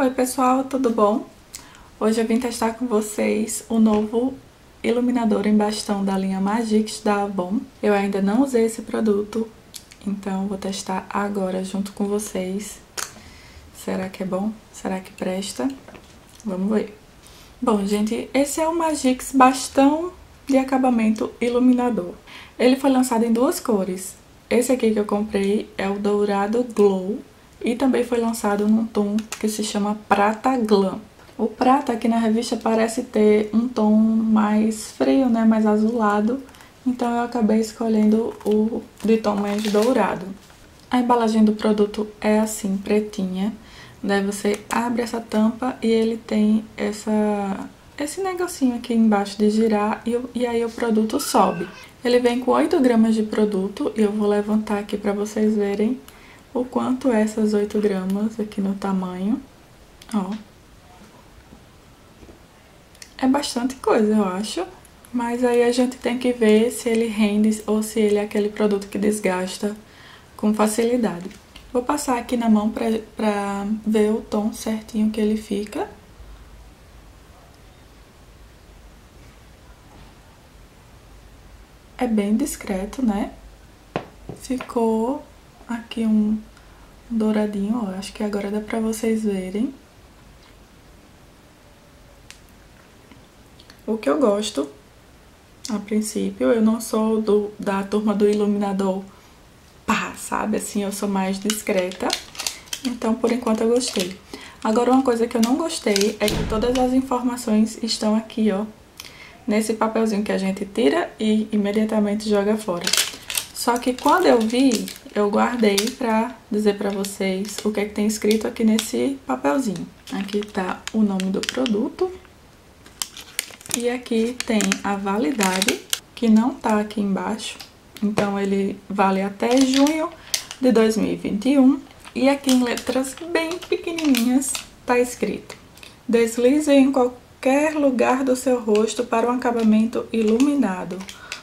Oi pessoal, tudo bom? Hoje eu vim testar com vocês o novo iluminador em bastão da linha Magix da Avon. Eu ainda não usei esse produto, então vou testar agora junto com vocês. Será que é bom? Será que presta? Vamos ver. Bom, gente, esse é o Magix Bastão de Acabamento Iluminador. Ele foi lançado em duas cores. Esse aqui que eu comprei é o Dourado Glow e também foi lançado num tom que se chama Prata Glam. O prata aqui na revista parece ter um tom mais frio, né, mais azulado, então eu acabei escolhendo o de tom mais dourado. A embalagem do produto é assim, pretinha, daí você abre essa tampa e ele tem esse negocinho aqui embaixo de girar e aí o produto sobe. Ele vem com 8 gramas de produto e eu vou levantar aqui para vocês verem o quanto é essas 8 gramas aqui no tamanho. Ó. É bastante coisa, eu acho. Mas aí a gente tem que ver se ele rende ou se ele é aquele produto que desgasta com facilidade. Vou passar aqui na mão pra ver o tom certinho que ele fica. É bem discreto, né? Ficou aqui um douradinho, ó. Acho que agora dá pra vocês verem. O que eu gosto, a princípio, eu não sou da turma do iluminador pá, sabe? Assim, eu sou mais discreta. Então, por enquanto, eu gostei. Agora, uma coisa que eu não gostei é que todas as informações estão aqui, ó. Nesse papelzinho que a gente tira e imediatamente joga fora. Só que quando eu vi, eu guardei pra dizer pra vocês o que é que tem escrito aqui nesse papelzinho. Aqui tá o nome do produto. E aqui tem a validade, que não tá aqui embaixo. Então ele vale até junho de 2021. E aqui em letras bem pequenininhas tá escrito: deslize em qualquer lugar do seu rosto para um acabamento iluminado.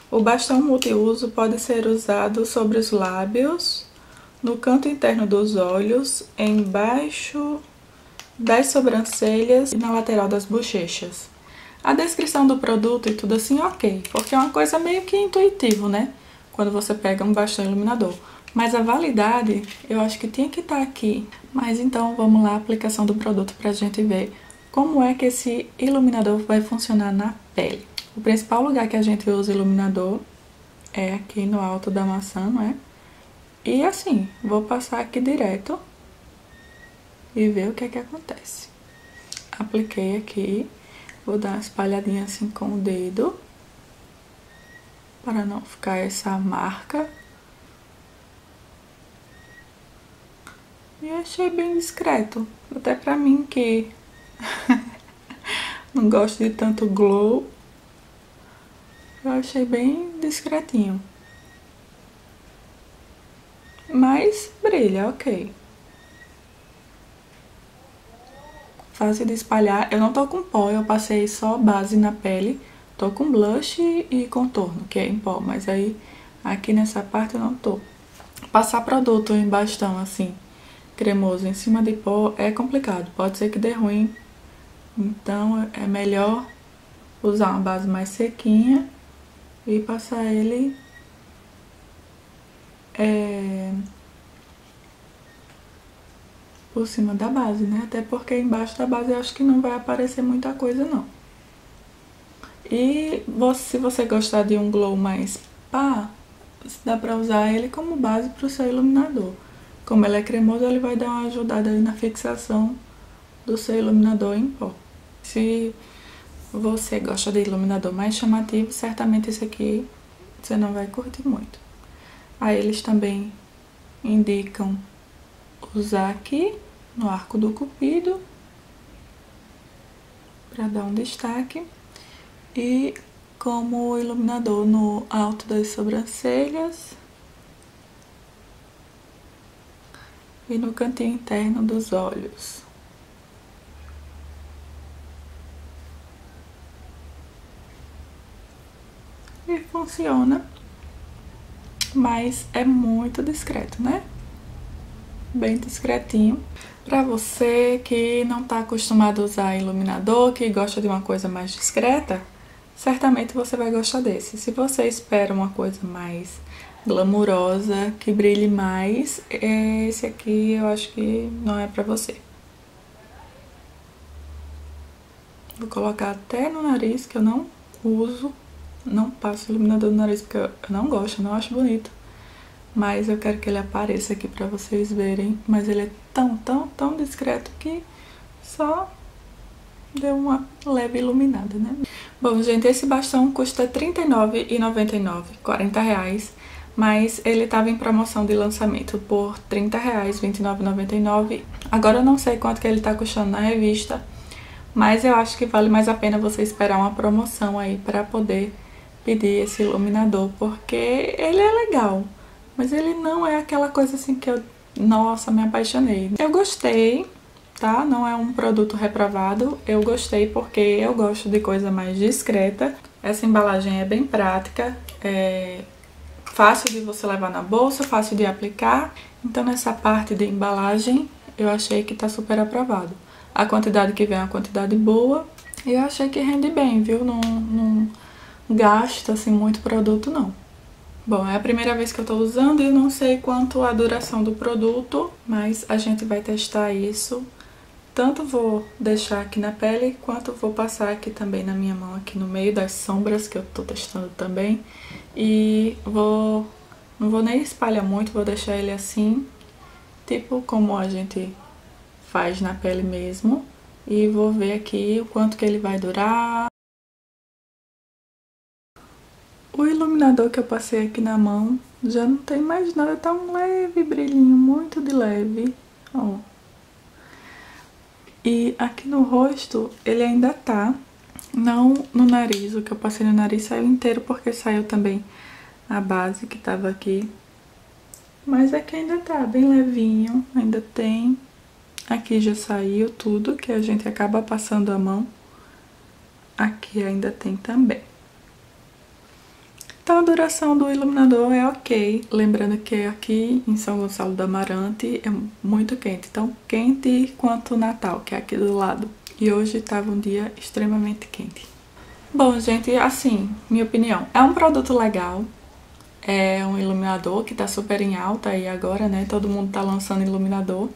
O bastão multiuso pode ser usado sobre os lábios, no canto interno dos olhos, embaixo das sobrancelhas e na lateral das bochechas. A descrição do produto e tudo assim, ok, porque é uma coisa meio que intuitiva, né? Quando você pega um bastão iluminador. Mas a validade, eu acho que tinha que estar aqui. Mas então, vamos lá, a aplicação do produto pra gente ver como é que esse iluminador vai funcionar na pele. O principal lugar que a gente usa iluminador é aqui no alto da maçã, não é? E assim, vou passar aqui direto e ver o que é que acontece. Apliquei aqui, vou dar uma espalhadinha assim com o dedo para não ficar essa marca. E achei bem discreto, até pra mim que não gosto de tanto glow, eu achei bem discretinho. Mas brilha, ok. Fácil de espalhar. Eu não tô com pó, eu passei só base na pele. Tô com blush e contorno, que é em pó, mas aí aqui nessa parte eu não tô. Passar produto em bastão assim cremoso em cima de pó é complicado, pode ser que dê ruim, então é melhor usar uma base mais sequinha e passar ele por cima da base, né? Até porque embaixo da base eu acho que não vai aparecer muita coisa não. E se você gostar de um glow mais pá, dá pra usar ele como base pro seu iluminador. Como ele é cremoso, ele vai dar uma ajudada na fixação do seu iluminador em pó. Se você gosta de iluminador mais chamativo, certamente esse aqui você não vai curtir muito. Aí eles também indicam usar aqui no arco do cupido, para dar um destaque. E como iluminador no alto das sobrancelhas. E no cantinho interno dos olhos. E funciona, mas é muito discreto, né? bem discretinho. Pra você que não tá acostumado a usar iluminador, que gosta de uma coisa mais discreta, certamente você vai gostar desse. Se você espera uma coisa mais glamurosa, que brilhe mais, esse aqui eu acho que não é pra você. Vou colocar até no nariz, que eu não uso, não passo iluminador no nariz, porque eu não gosto, não acho bonito. Mas eu quero que ele apareça aqui pra vocês verem. Mas ele é tão, tão, tão discreto que só deu uma leve iluminada, né? Bom, gente, esse bastão custa R$ 39,99, R$40. Mas ele tava em promoção de lançamento por R$ 30,00, R$ 29,99. Agora eu não sei quanto que ele tá custando na revista, mas eu acho que vale mais a pena você esperar uma promoção aí pra poder pedir esse iluminador, porque ele é legal. Mas ele não é aquela coisa assim que eu, nossa, me apaixonei. Eu gostei, tá? Não é um produto reprovado. Eu gostei porque eu gosto de coisa mais discreta. Essa embalagem é bem prática, é fácil de você levar na bolsa, fácil de aplicar. Então nessa parte de embalagem eu achei que tá super aprovado. A quantidade que vem é uma quantidade boa e eu achei que rende bem, viu? Não gasta assim muito produto, não. Bom, é a primeira vez que eu tô usando e eu não sei quanto a duração do produto, mas a gente vai testar isso. Tanto vou deixar aqui na pele, quanto vou passar aqui também na minha mão, aqui no meio das sombras, que eu tô testando também. E não vou nem espalhar muito, vou deixar ele assim, tipo como a gente faz na pele mesmo. E vou ver aqui o quanto que ele vai durar. O iluminador que eu passei aqui na mão já não tem mais nada, tá um leve brilhinho, muito de leve, ó. E aqui no rosto ele ainda tá, não no nariz, o que eu passei no nariz saiu inteiro porque saiu também a base que tava aqui. Mas aqui ainda tá bem levinho, ainda tem, aqui já saiu tudo que a gente acaba passando a mão, aqui ainda tem também. Então a duração do iluminador é ok, lembrando que aqui em São Gonçalo do Amarante é muito quente, tão quente quanto o Natal, que é aqui do lado. E hoje estava um dia extremamente quente. Bom, gente, assim, minha opinião, é um produto legal, é um iluminador que tá super em alta aí agora, né, todo mundo tá lançando iluminador,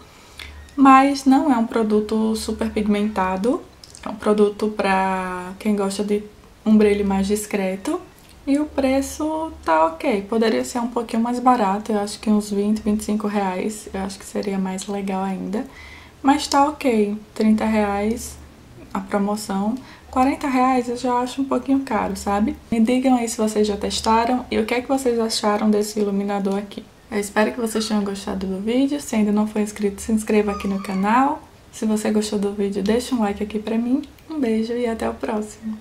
mas não é um produto super pigmentado, é um produto pra quem gosta de um brilho mais discreto. E o preço tá ok, poderia ser um pouquinho mais barato, eu acho que uns 20, 25 reais, eu acho que seria mais legal ainda. Mas tá ok, 30 reais a promoção, 40 reais eu já acho um pouquinho caro, sabe? Me digam aí se vocês já testaram e o que é que vocês acharam desse iluminador aqui. Eu espero que vocês tenham gostado do vídeo, se ainda não for inscrito, se inscreva aqui no canal. Se você gostou do vídeo, deixa um like aqui pra mim, um beijo e até o próximo.